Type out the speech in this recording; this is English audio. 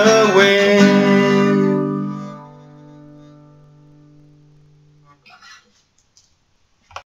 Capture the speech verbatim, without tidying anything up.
the wind.